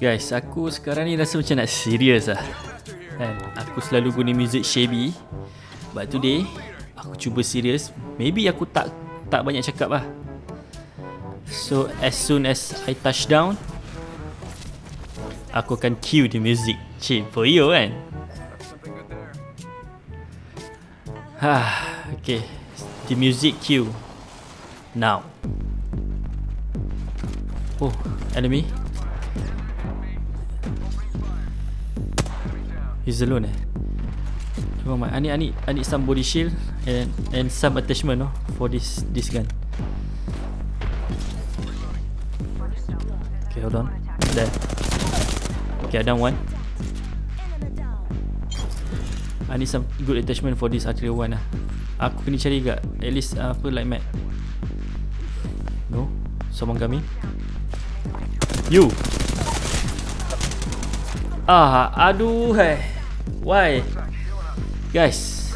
Guys, aku sekarang ni rasa macam nak serious lah. And aku selalu guna music shabby, but today aku cuba serious. Maybe aku tak banyak cakap lah. So as soon as I touch down, aku akan cue the music cheap for you kan. Okay, the music cue now. Oh, enemy. He's alone eh. Never mind. I need some body shield and some attachment for this gun. Okay, hold on. There. Okay, I done one. I need some good attachment for this artillery one lah. Aku kena cari kat at least apa light mat. No, someone coming. You. Aduh hai. Why? Guys.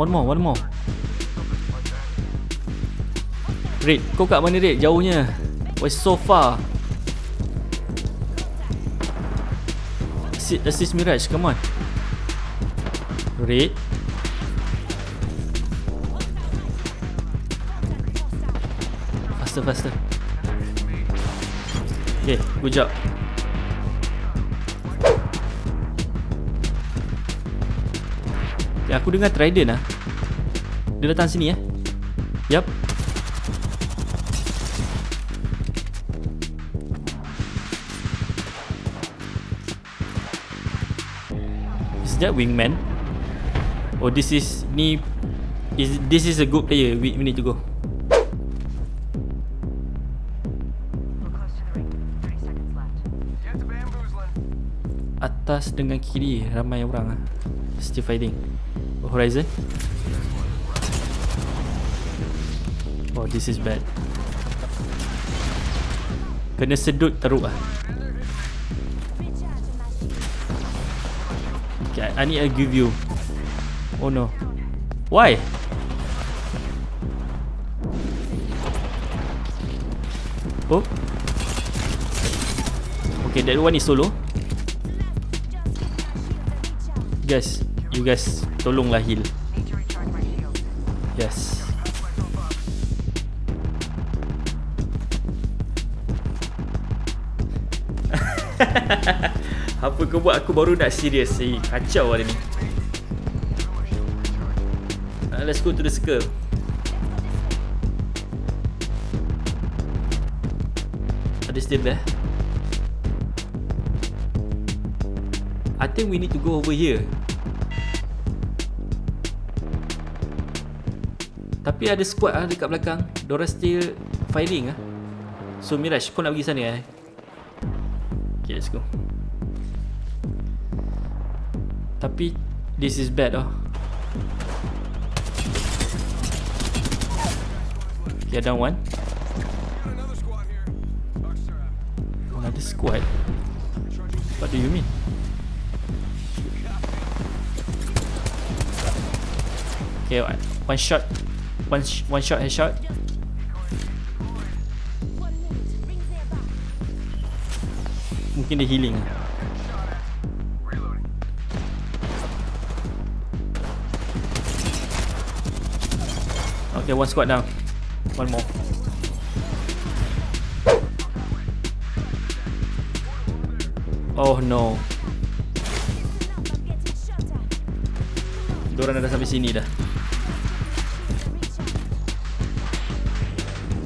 One more. Red, kau kat mana Red? Jauhnya. Why so far? Assist Mirage, come on. Red. Faster. Okay, good job. Okay, aku dengar Trident lah. Dia datang sini eh. Yup. Is that Wingman? Oh, this is a good player. We need to go. Atas dengan kiri ramai orang ah. Still fighting. Horizon. Oh, this is bad. Kena sedut teruk ah. Okay, I need to give you. Oh no. Why? Oh. Okay, that one is solo. Guys, you guys tolonglah heal. Yes. Apa kau buat? Aku baru nak serious. Kacau hari ni. Let's go to the circle. Are they still there? I think we need to go over here. Tapi ada squad lah dekat belakang. Diorang still firing lah. So Mirage, kau nak pergi sana eh? Okay, let's go. Tapi this is bad lah. Okay, down one. Another squad? What do you mean? Okay, one shot headshot. Mungkin dia healing. Okay, one squad down. One more. Oh no. Diorang dah sampai sini dah.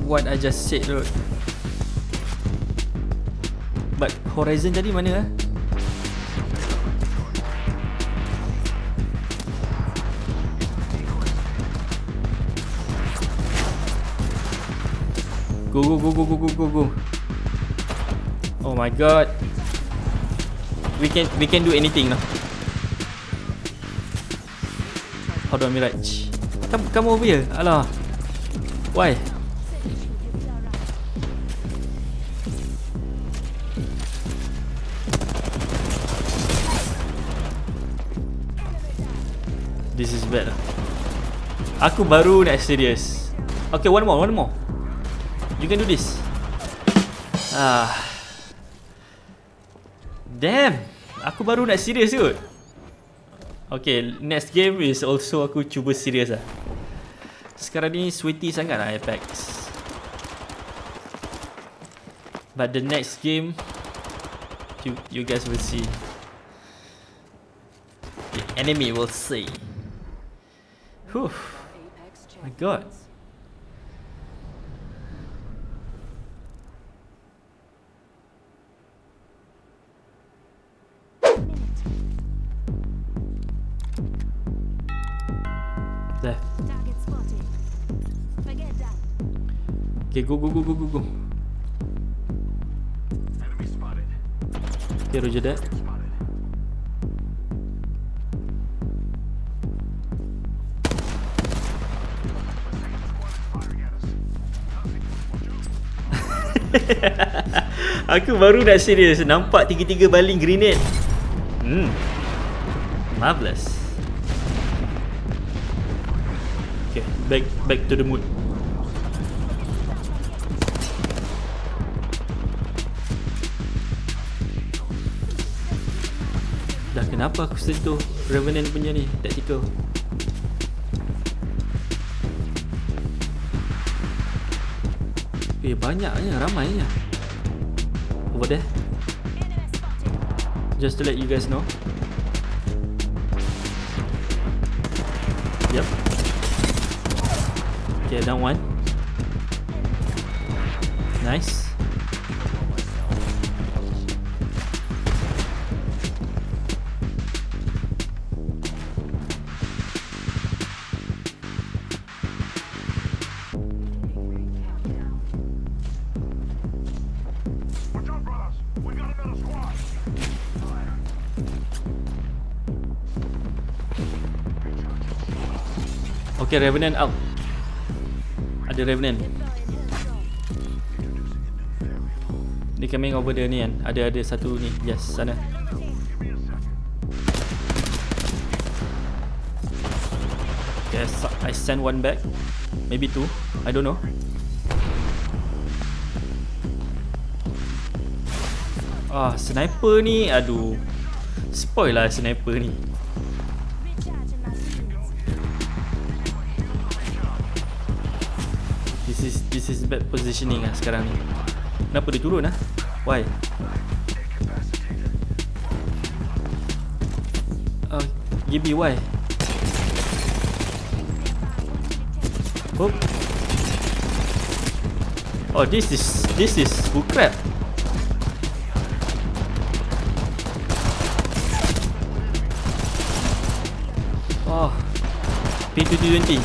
What I just said, dude. But Horizon tadi mana lah? Go. Oh my god. We can do anything now. Hold on, Mirage. Come over here. Alah. Why? This is bad lah. Aku baru nak serious. Okay, one more. You can do this. Damn, aku baru nak serious kot. Okay, next game is also aku cuba serious lah. Sekarang ni sweaty sangat lah Apex. But the next game, you guys will see. The enemy will see. Whew. My god. There. Okay, go. Enemy spotted. Okay, roger that. Aku baru dah serius nampak tiga-tiga baling grenade. Marvelous. Okay, back to the mood. Dah kenapa aku sentuh Revenant punya ni tactical. Eh, banyaknya, ramainya. Over there. Just to let you guys know. Yep. Okay, down one. Nice. Okay, Revenant out. Ada Revenant. Dia coming over dia ni kan. Ada satu ni. Yes, sana. Okay, I send one back. Maybe two, I don't know. Ah, sniper ni. Aduh, spoil lah sniper ni. This is bad positioning lah sekarang ni. Kenapa dia turun lah? Why? Gibi why? Oh. Oh, this is bull crap. Oh. P220.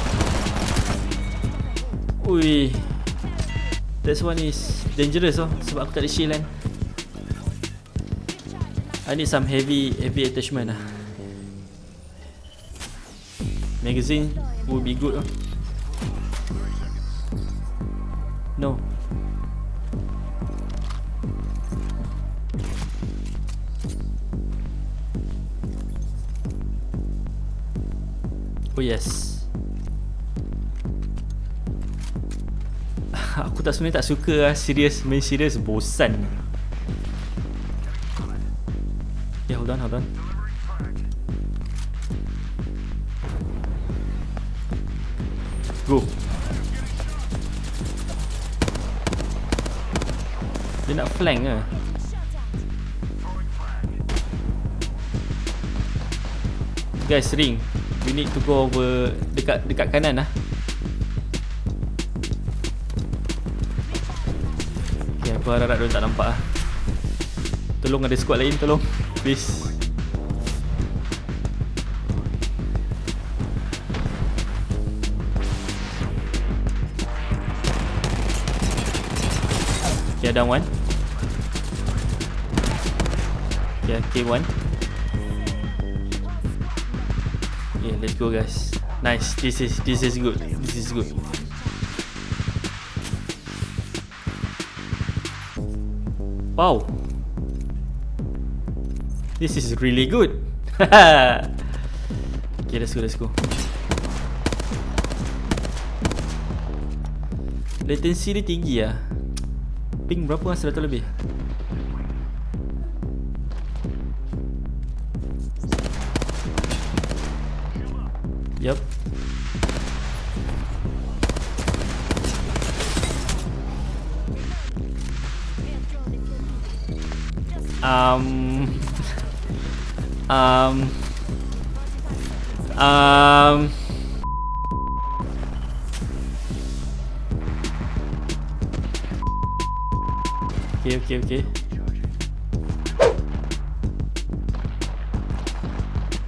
Ui. This one is dangerous oh, sebab aku tak ada shield kan. I need some heavy attachment lah. Magazine would be good oh. No. Oh yes. Aku sebenarnya tak suka lah main serious bosan. Okay, hold on. Go. Dia nak flank ke? Guys, ring. We need to go over dekat kanan lah. Aku harap diorang tak nampak lah. Tolong ada squad lain, tolong. Please. Okay, down one. Okay, K1. Okay, let's go guys. Nice, this is good. Wow, this is really good. Okay, let's go. Latency dia tinggi lah. Ping berapa? 100 lebih. Yup. Okay.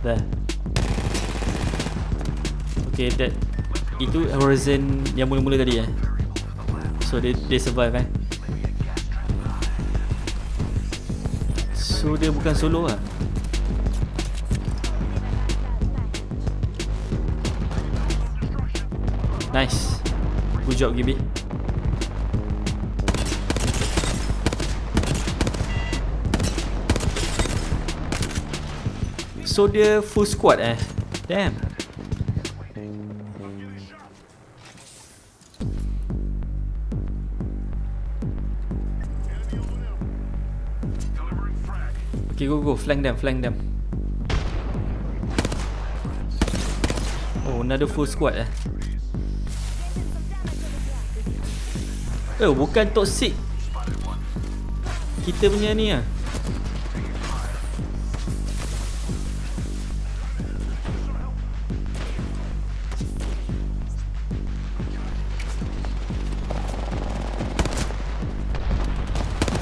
Dah. Okay, that itu Horizon yang mula-mula tadi eh. So they survive eh. So dia bukan solo lah. Nice. Good job Gibi. So dia full squad eh. Damn. Okay, go. Flank them. Oh, another full squad eh. Eh, bukan toxic. Kita punya ni ah.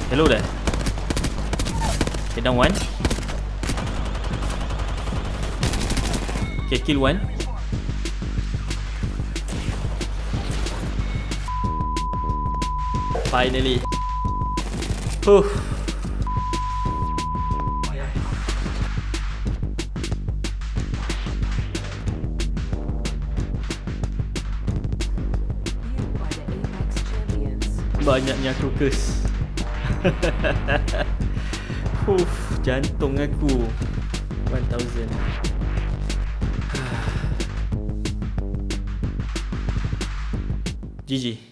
Hello there. Okay, down one. Okay, kill one. Finally. Whew. Banyaknya crocus. Uff, jantung aku 1000. GG.